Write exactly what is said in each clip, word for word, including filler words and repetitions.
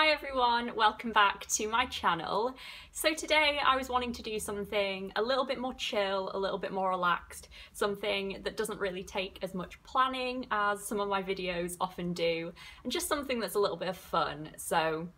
Hi everyone, welcome back to my channel. So today I was wanting to do something a little bit more chill, a little bit more relaxed, something that doesn't really take as much planning as some of my videos often do, and just something that's a little bit of fun. So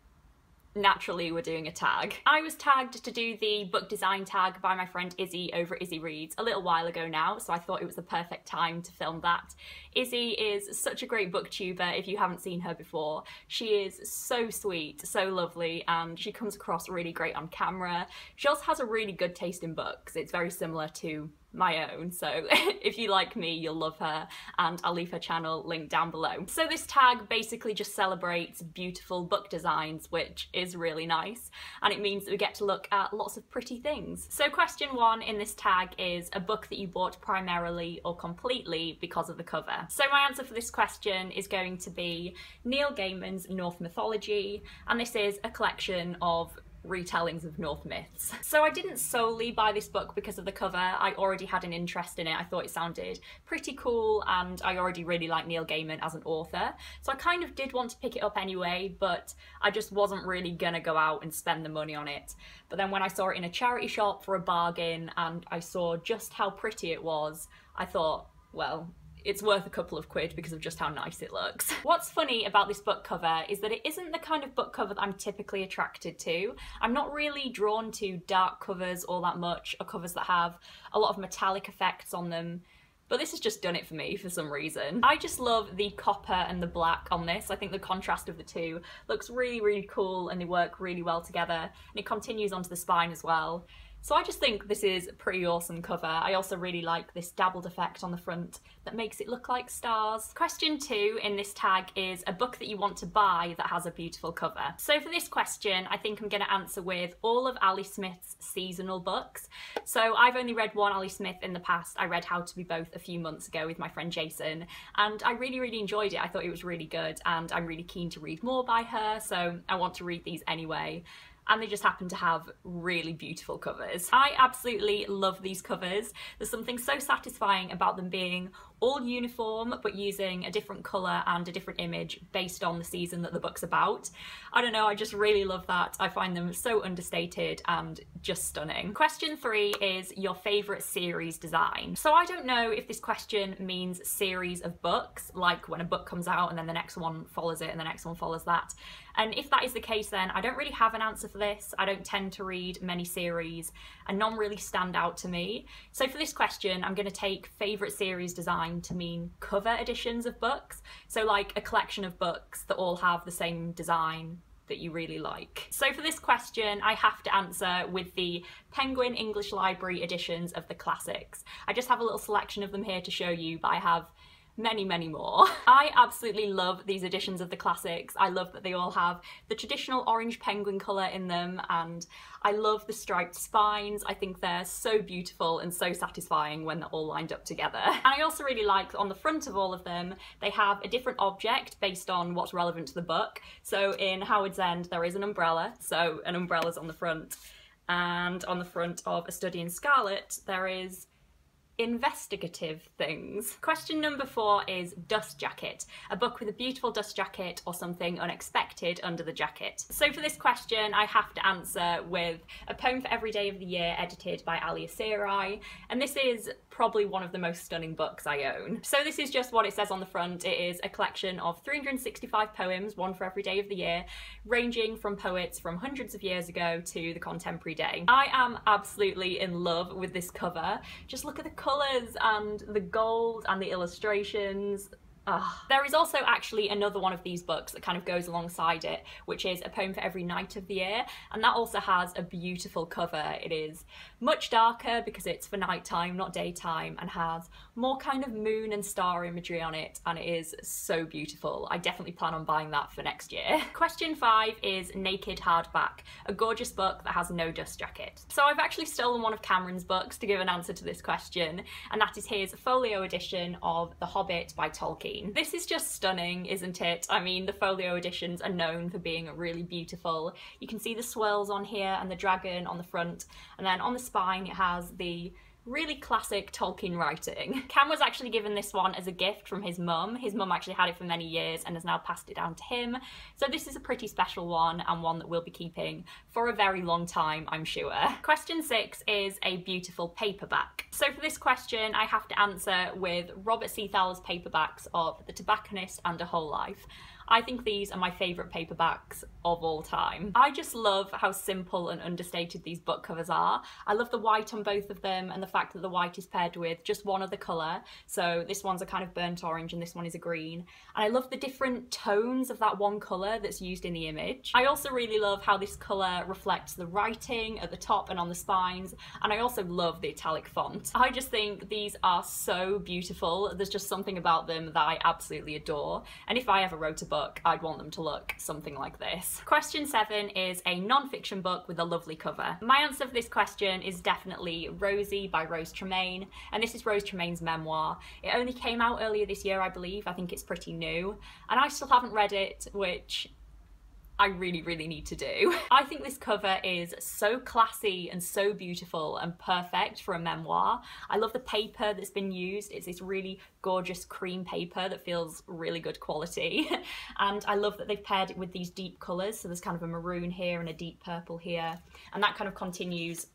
naturally we're doing a tag. I was tagged to do the book design tag by my friend Izzy over at Izzy Reads a little while ago now, so I thought it was the perfect time to film that. Izzy is such a great booktuber if you haven't seen her before. She is so sweet, so lovely, and she comes across really great on camera. She also has a really good taste in books. It's very similar to my own, so if you like me you'll love her, and I'll leave her channel linked down below. So this tag basically just celebrates beautiful book designs, which is really nice, and it means that we get to look at lots of pretty things. So question one in this tag is a book that you bought primarily or completely because of the cover. So my answer for this question is going to be Neil Gaiman's Norse Mythology, and this is a collection of retellings of Norse myths. So I didn't solely buy this book because of the cover. I already had an interest in it. I thought it sounded pretty cool and I already really like Neil Gaiman as an author, so I kind of did want to pick it up anyway, but I just wasn't really gonna go out and spend the money on it. But then when I saw it in a charity shop for a bargain and I saw just how pretty it was, I thought, well, it's worth a couple of quid because of just how nice it looks. What's funny about this book cover is that it isn't the kind of book cover that I'm typically attracted to. I'm not really drawn to dark covers all that much, or covers that have a lot of metallic effects on them, but this has just done it for me for some reason. I just love the copper and the black on this. I think the contrast of the two looks really, really cool, and they work really well together, and it continues onto the spine as well. So I just think this is a pretty awesome cover. I also really like this dabbled effect on the front that makes it look like stars. Question two in this tag is a book that you want to buy that has a beautiful cover. So for this question, I think I'm going to answer with all of Ali Smith's seasonal books. So I've only read one Ali Smith in the past. I read How To Be Both a few months ago with my friend Jason, and I really, really enjoyed it. I thought it was really good, and I'm really keen to read more by her, so I want to read these anyway. And they just happen to have really beautiful covers. I absolutely love these covers. There's something so satisfying about them being all uniform but using a different colour and a different image based on the season that the book's about. I don't know, I just really love that. I find them so understated and just stunning. Question three is your favourite series design. So I don't know if this question means series of books, like when a book comes out and then the next one follows it and the next one follows that. And if that is the case, then I don't really have an answer for this. I don't tend to read many series and none really stand out to me. So for this question, I'm going to take favourite series design to mean cover editions of books, so like a collection of books that all have the same design that you really like. So for this question, I have to answer with the Penguin English Library editions of the classics. I just have a little selection of them here to show you, but I have many, many more. I absolutely love these editions of the classics. I love that they all have the traditional orange penguin colour in them, and I love the striped spines. I think they're so beautiful and so satisfying when they're all lined up together. And I also really like on the front of all of them, they have a different object based on what's relevant to the book. So in Howard's End, there is an umbrella, so an umbrella's on the front. And on the front of A Study in Scarlet, there is investigative things. Question number four is dust jacket, a book with a beautiful dust jacket or something unexpected under the jacket. So for this question, I have to answer with a poem for every day of the year edited by Allie Esiri, and this is probably one of the most stunning books I own. So this is just what it says on the front. It is a collection of three hundred sixty-five poems, one for every day of the year, ranging from poets from hundreds of years ago to the contemporary day. I am absolutely in love with this cover. Just look at the colours and the gold and the illustrations. Ugh. There is also actually another one of these books that kind of goes alongside it, which is A Poem for Every Night of the Year, and that also has a beautiful cover. It is much darker because it's for nighttime, not daytime, and has more kind of moon and star imagery on it, and it is so beautiful. I definitely plan on buying that for next year. Question five is Naked Hardback, a gorgeous book that has no dust jacket. So I've actually stolen one of Cameron's books to give an answer to this question, and that is his folio edition of The Hobbit by Tolkien. This is just stunning, isn't it? I mean, the folio editions are known for being really beautiful. You can see the swirls on here and the dragon on the front, and then on the spine it has the Really classic Tolkien writing. Cam was actually given this one as a gift from his mum. His mum actually had it for many years and has now passed it down to him. So this is a pretty special one and one that we'll be keeping for a very long time, I'm sure. Question six is a beautiful paperback. So for this question, I have to answer with Robert Seathall's paperbacks of The Tobacconist and A Whole Life. I think these are my favourite paperbacks of all time. I just love how simple and understated these book covers are. I love the white on both of them and the fact that the white is paired with just one other colour. So this one's a kind of burnt orange and this one is a green. And I love the different tones of that one colour that's used in the image. I also really love how this colour reflects the writing at the top and on the spines. And I also love the italic font. I just think these are so beautiful. There's just something about them that I absolutely adore. And if I ever wrote a book, I'd want them to look something like this. Question seven is a non-fiction book with a lovely cover. My answer for this question is definitely Rosie by Rose Tremain, and this is Rose Tremain's memoir. It only came out earlier this year, I believe. I think it's pretty new, and I still haven't read it, which I really, really need to do. I think this cover is so classy and so beautiful and perfect for a memoir. I love the paper that's been used. It's this really gorgeous cream paper that feels really good quality. And I love that they've paired it with these deep colours. So there's kind of a maroon here and a deep purple here. And that kind of continues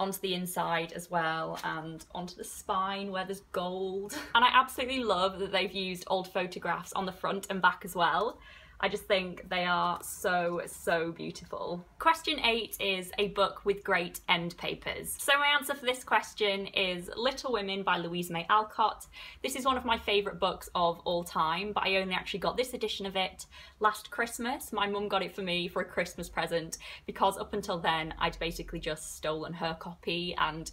onto the inside as well and onto the spine where there's gold. And I absolutely love that they've used old photographs on the front and back as well. I just think they are so, so beautiful. Question eight is a book with great end papers. So my answer for this question is Little Women by Louisa May Alcott. This is one of my favourite books of all time, but I only actually got this edition of it last Christmas. My mum got it for me for a Christmas present because up until then I'd basically just stolen her copy and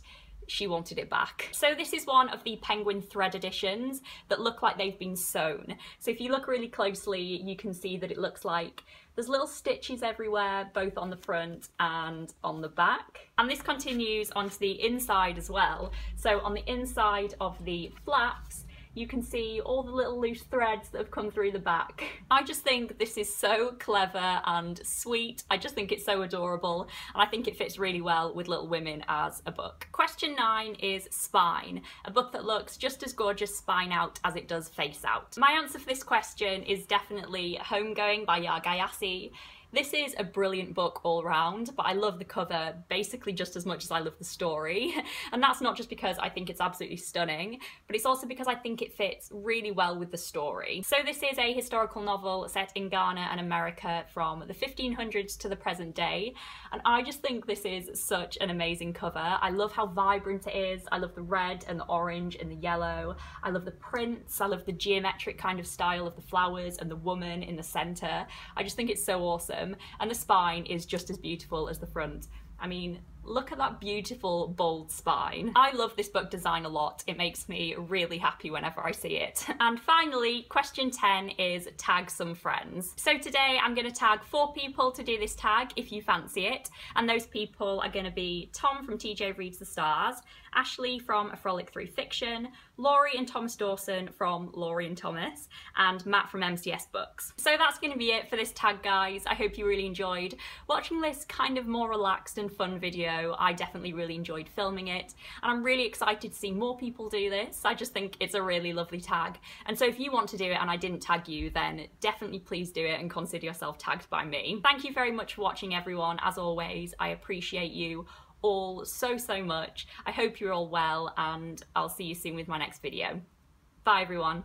she wanted it back. So this is one of the Penguin Thread editions that look like they've been sewn. So if you look really closely, you can see that it looks like there's little stitches everywhere, both on the front and on the back. And this continues onto the inside as well. So on the inside of the flaps, you can see all the little loose threads that have come through the back. I just think this is so clever and sweet. I just think it's so adorable, and I think it fits really well with Little Women as a book. Question nine is Spine, a book that looks just as gorgeous spine out as it does face out. My answer for this question is definitely Homegoing by Yaa Gyasi. This is a brilliant book all round, but I love the cover basically just as much as I love the story. And that's not just because I think it's absolutely stunning, but it's also because I think it fits really well with the story. So this is a historical novel set in Ghana and America from the fifteen hundreds to the present day. And I just think this is such an amazing cover. I love how vibrant it is. I love the red and the orange and the yellow. I love the prints. I love the geometric kind of style of the flowers and the woman in the center. I just think it's so awesome. And the spine is just as beautiful as the front. I mean, look at that beautiful, bold spine. I love this book design a lot. It makes me really happy whenever I see it. And finally, question ten is tag some friends. So today I'm going to tag four people to do this tag if you fancy it. And those people are going to be Tom from T J Reads the Stars, Ashley from A Frolic Through Fiction, Laurie and Thomas Dawson from Laurie and Thomas, and Matt from M C S Books. So that's going to be it for this tag, guys. I hope you really enjoyed watching this kind of more relaxed and fun video. I definitely really enjoyed filming it, and I'm really excited to see more people do this. I just think it's a really lovely tag, and so if you want to do it and I didn't tag you, then definitely please do it and consider yourself tagged by me. Thank you very much for watching, everyone. As always, I appreciate you all so, so much. I hope you're all well, and I'll see you soon with my next video. Bye, everyone.